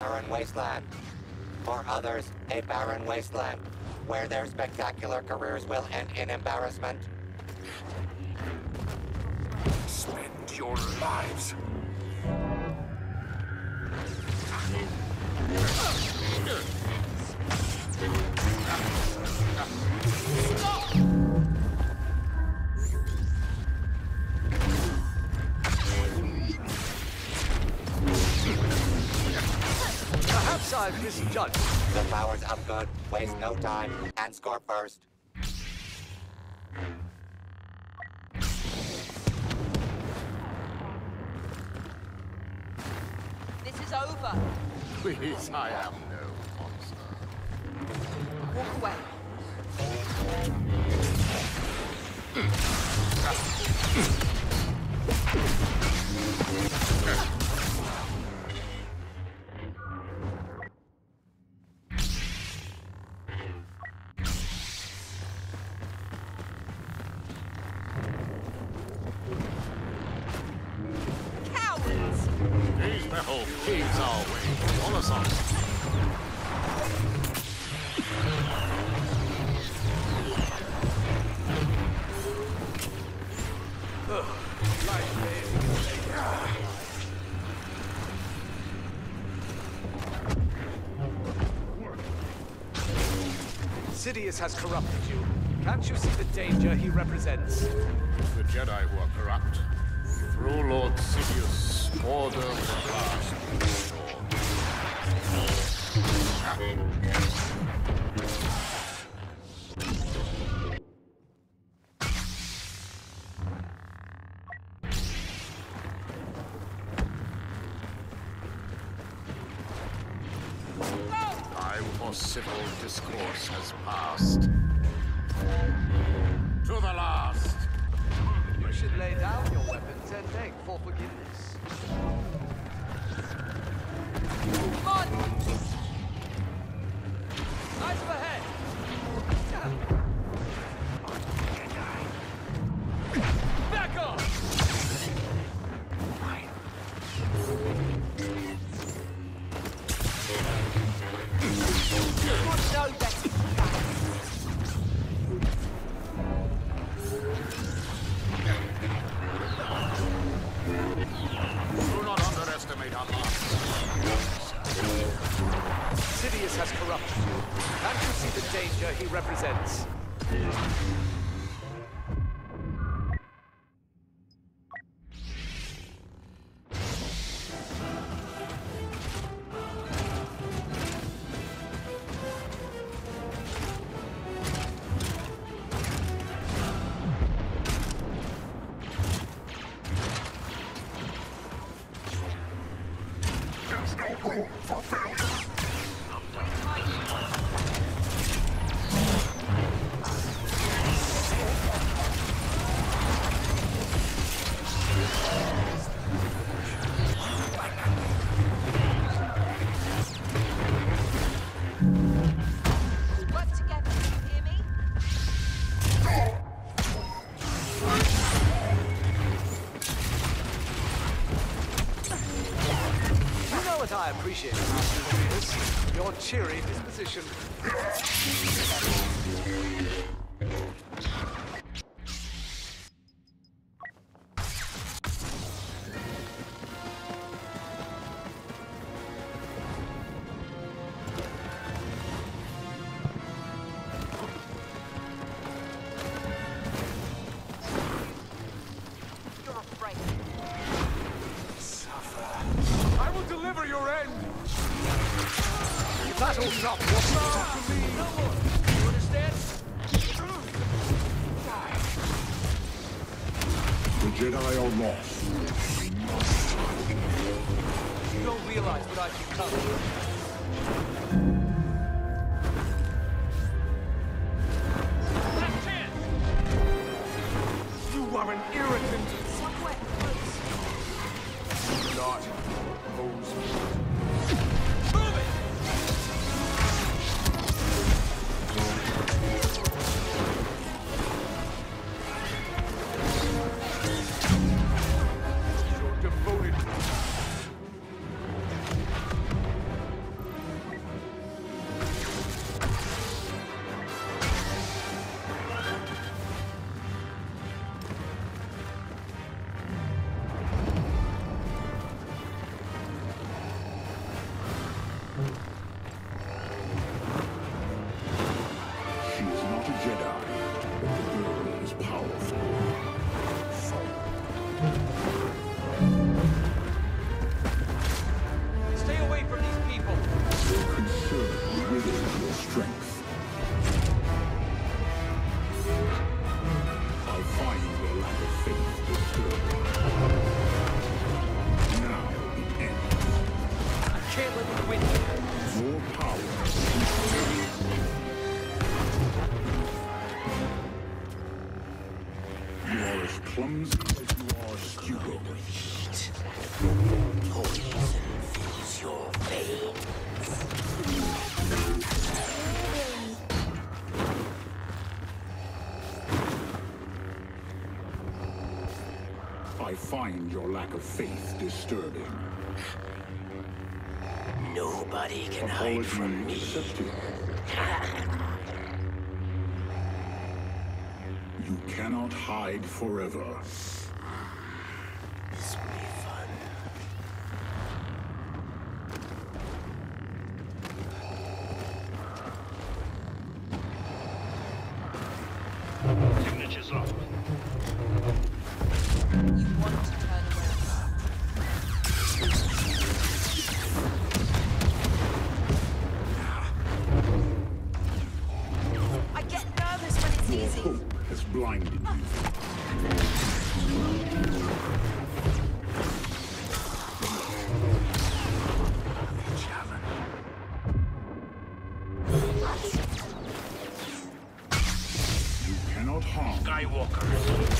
Barren wasteland. For others, a barren wasteland, where their spectacular careers will end in embarrassment. Spend your lives. I've misjudged. The powers of good waste no time and score first. This is over. Please, I am no monster. Walk away. Thieves always on us all. Sidious has corrupted you. Can't you see the danger he represents? The Jedi were corrupt. Through Lord Sidious, order was lost. Time for civil discourse has passed. To the last! You should lay down your weapons and beg for forgiveness. Come on! Eyes ahead! Back off! You would know better than that. Sidious has corrupted you. Can't you see the danger he represents? I appreciate it, Master Sidious. Your cheery disposition. You're afraid. Suffer. I will deliver your end! Battle's not what's up to me! No one! You understand? The Jedi are lost. You don't realize what I've become. That's it! You are an irritant! Somewhere close. Do not. Move it! You're devoted. She is not a Jedi, but the girl is powerful. Stay away from these people. Your concern withers your strength. I find your lack of faith disturbing. Now it ends. I can't let you win. More power. You are as clumsy as you are stupid. Poison fills your veins. I find your lack of faith disturbing. Nobody can hide from me. You cannot hide forever. This will be fun. Signatures off. You want to turn away. I get nervous when it's easy. Your hope has blinded you. You cannot harm Skywalker. Considerably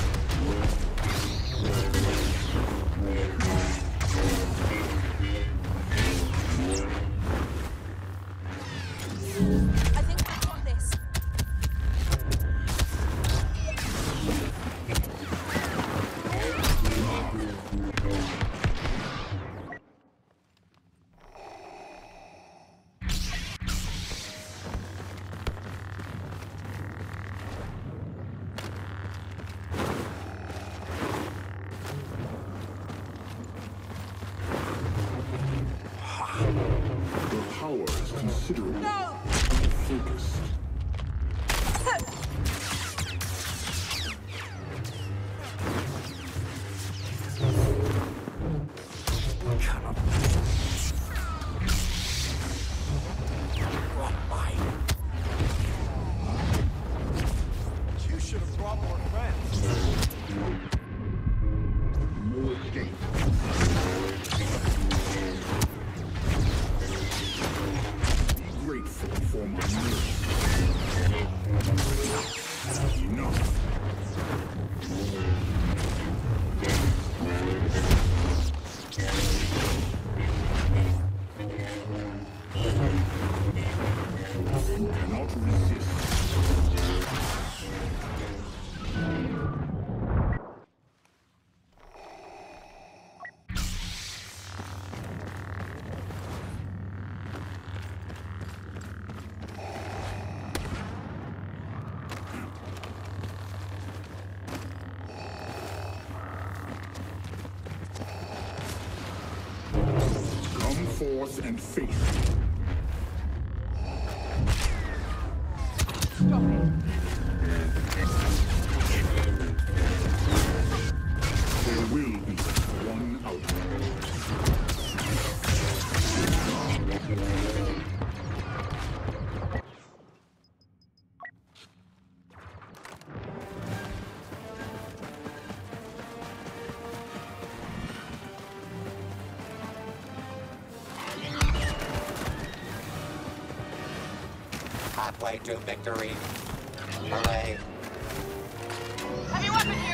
focused. You should have brought more friends. No escape. For my move. Enough. You cannot resist. Force and faith. Stop it. There will be one outcome. Halfway to victory. Hooray. Heavy weapon here!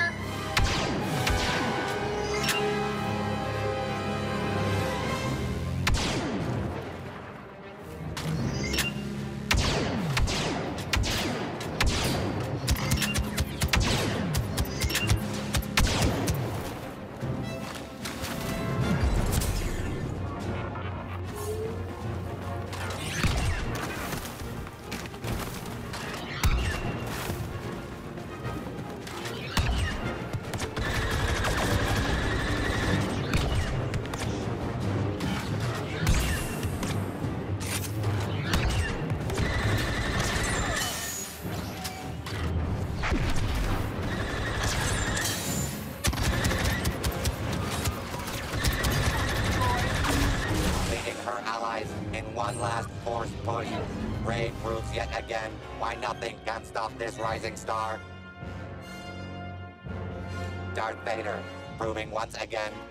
one last Force push, Rey proves yet again why nothing can stop this rising star. Darth Vader, proving once again